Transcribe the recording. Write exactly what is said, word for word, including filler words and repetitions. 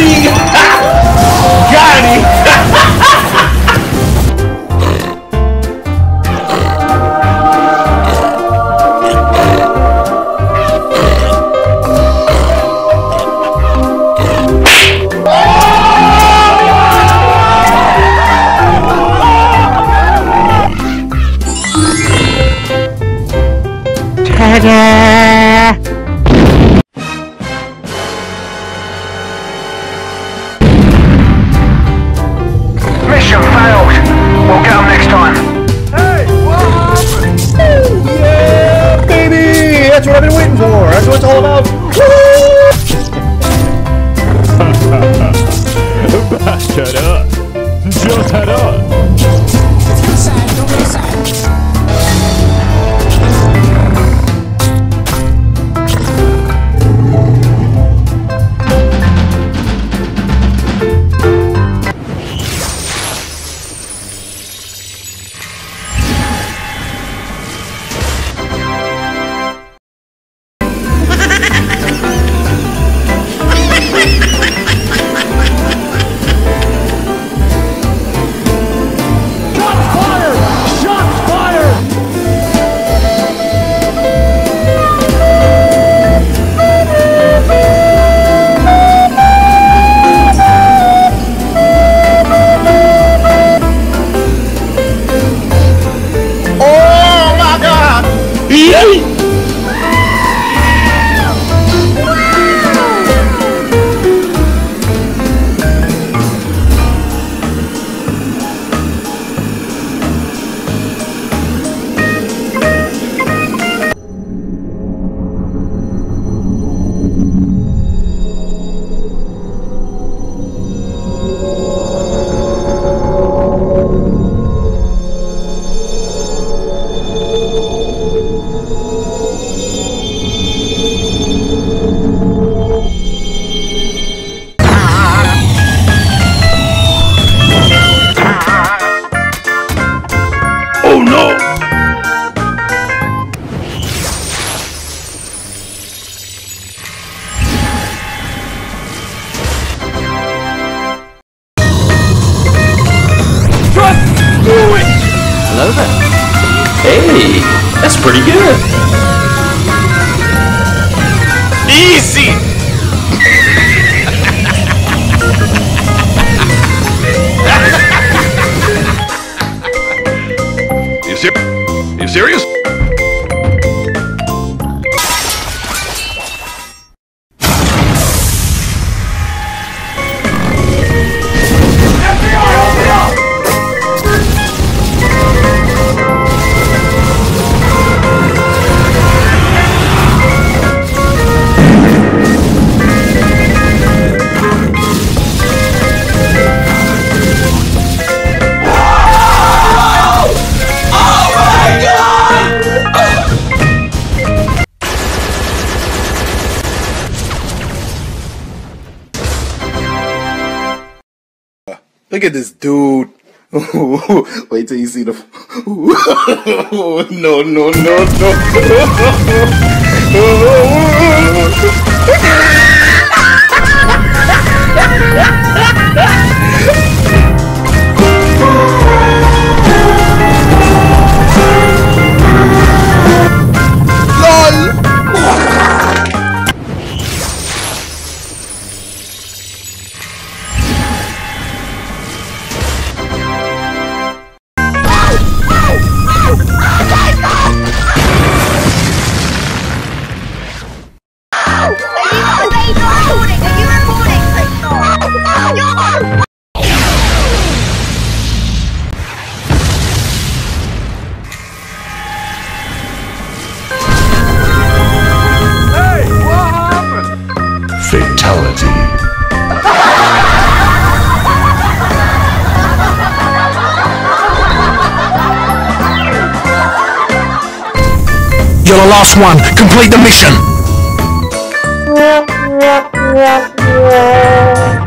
Got him! Got him! Ta-da! That's what I've been waiting for. That's what it's all about. Shut up. Just head up. Let's go inside. Don't go Hey, that's pretty good. Easy. You ser you serious? Look at this dude. Wait till you see the. No, no, no, no, no. LOL! You're the last one. Complete the mission.